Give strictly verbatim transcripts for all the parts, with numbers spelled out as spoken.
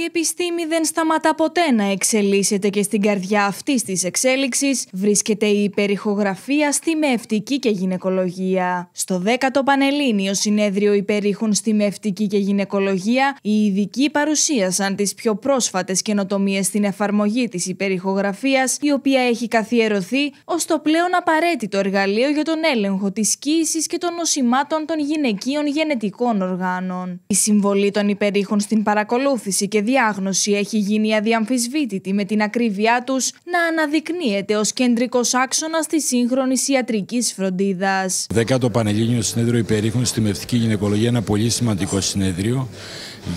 Η επιστήμη δεν σταματά ποτέ να εξελίσσεται και στην καρδιά αυτής της εξέλιξης βρίσκεται η υπερηχογραφία στη μευτική και γυναικολογία. Στο δέκατο Πανελλήνιο Συνέδριο Υπερήχων στη Μευτική και Γυναικολογία, οι ειδικοί παρουσίασαν τις πιο πρόσφατες καινοτομίες στην εφαρμογή της υπερηχογραφίας, η οποία έχει καθιερωθεί ως το πλέον απαραίτητο εργαλείο για τον έλεγχο της κύησης και των νοσημάτων των γυναικείων γενετικών οργάνων. Η συμβολή των υπερήχων στην παρακολούθηση και διάγνωση έχει γίνει αδιαμφισβήτητη, με την ακρίβειά τους να αναδεικνύεται ως κεντρικός άξονας της σύγχρονης ιατρικής φροντίδας. Δέκατο Πανελλήνιο Συνέδριο Υπερήχων στη Μευτική Γυναικολογία, ένα πολύ σημαντικό συνέδριο,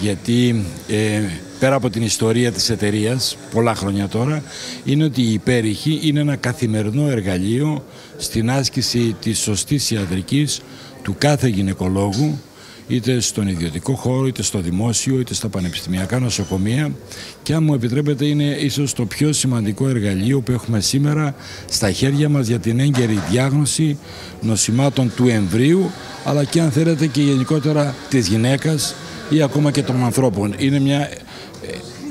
γιατί ε, πέρα από την ιστορία της εταιρείας, πολλά χρόνια τώρα, είναι ότι η υπέρηχη είναι ένα καθημερινό εργαλείο στην άσκηση της σωστής ιατρικής του κάθε γυναικολόγου, είτε στον ιδιωτικό χώρο, είτε στο δημόσιο, είτε στα πανεπιστημιακά νοσοκομεία, και αν μου επιτρέπετε είναι ίσως το πιο σημαντικό εργαλείο που έχουμε σήμερα στα χέρια μας για την έγκαιρη διάγνωση νοσημάτων του εμβρίου, αλλά και αν θέλετε και γενικότερα της γυναίκας ή ακόμα και των ανθρώπων. Είναι μια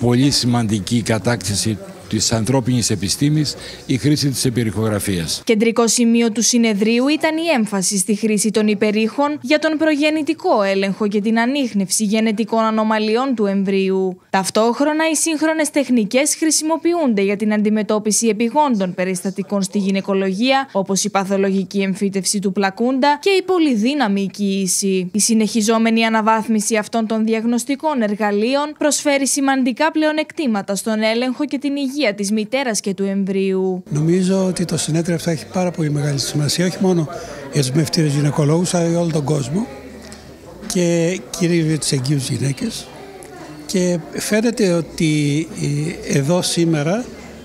πολύ σημαντική κατάκτηση της ανθρώπινης επιστήμης, η χρήση της υπερηχογραφίας. Κεντρικό σημείο του συνεδρίου ήταν η έμφαση στη χρήση των υπερήχων για τον προγεννητικό έλεγχο και την ανίχνευση γενετικών ανομαλιών του εμβρίου. Ταυτόχρονα, οι σύγχρονες τεχνικές χρησιμοποιούνται για την αντιμετώπιση επιγόντων περιστατικών στη γυναικολογία, όπως η παθολογική εμφύτευση του πλακούντα και η πολυδύναμη κύηση. Η συνεχιζόμενη αναβάθμιση αυτών των διαγνωστικών εργαλείων προσφέρει σημαντικά πλεονεκτήματα στον έλεγχο και την υγεία της μητέρας και του εμβρίου. Νομίζω ότι το συνέδριο αυτό έχει πάρα πολύ μεγάλη σημασία, όχι μόνο για τους μευτήρες γυναικολόγους, αλλά για όλο τον κόσμο και κυρίως για τις εγγύους γυναίκες. Και φαίνεται ότι εδώ σήμερα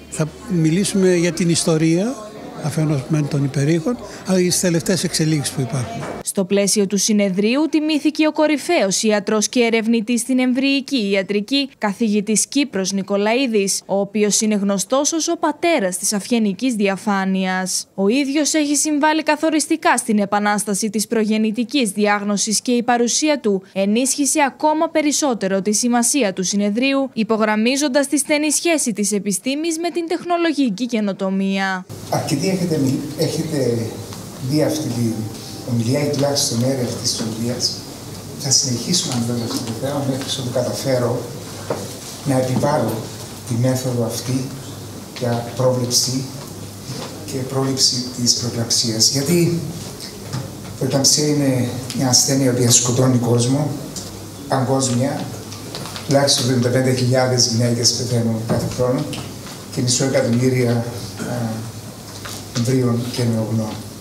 θα μιλήσουμε για την ιστορία αφενός μεν των υπερήχων, αλλά για τις τελευταίες εξελίξεις που υπάρχουν. Στο πλαίσιο του συνεδρίου τιμήθηκε ο κορυφαίος ιατρός και ερευνητής στην εμβρυϊκή ιατρική, καθηγητής Κύπρος Νικολαΐδης, ο οποίος είναι γνωστός ως ο πατέρας της αυγενικής διαφάνειας. Ο ίδιος έχει συμβάλει καθοριστικά στην επανάσταση της προγεννητικής διάγνωσης και η παρουσία του ενίσχυσε ακόμα περισσότερο τη σημασία του συνεδρίου, υπογραμμίζοντας τη στενή σχέση της επιστήμης με την τεχνολογική καινοτομία. Αρκετοί έχετε, έχετε δει αυτή τη ομιλία ή τουλάχιστον μέρη αυτής της ομιλίας. Θα συνεχίσουμε να δούμε αυτό το θέμα μέχρι ότου καταφέρω να επιβάλλω τη μέθοδο αυτή για πρόβλεψη και πρόληψη της προεκλαμψίας. Γιατί η προεκλαμψία είναι μια ασθένεια που σκοτώνει κόσμο παγκόσμια. Τουλάχιστον εβδομήντα πέντε χιλιάδες γυναίκες πεθαίνουν κάθε χρόνο και μισό εκατομμύρια εμβρίων και νεογνών.